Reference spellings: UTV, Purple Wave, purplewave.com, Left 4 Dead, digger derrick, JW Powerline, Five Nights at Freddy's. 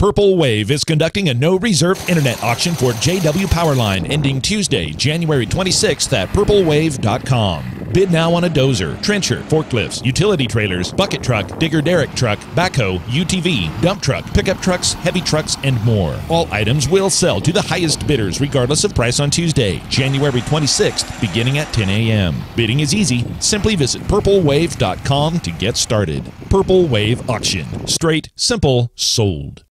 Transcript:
Purple Wave is conducting a no-reserve internet auction for JW Powerline ending Tuesday, January 26th at purplewave.com. Bid now on a dozer, trencher, forklifts, utility trailers, bucket truck, digger derrick truck, backhoe, UTV, dump truck, pickup trucks, heavy trucks, and more. All items will sell to the highest bidders regardless of price on Tuesday, January 26th, beginning at 10 a.m. Bidding is easy. Simply visit purplewave.com to get started. Purple Wave Auction. Straight, simple, sold.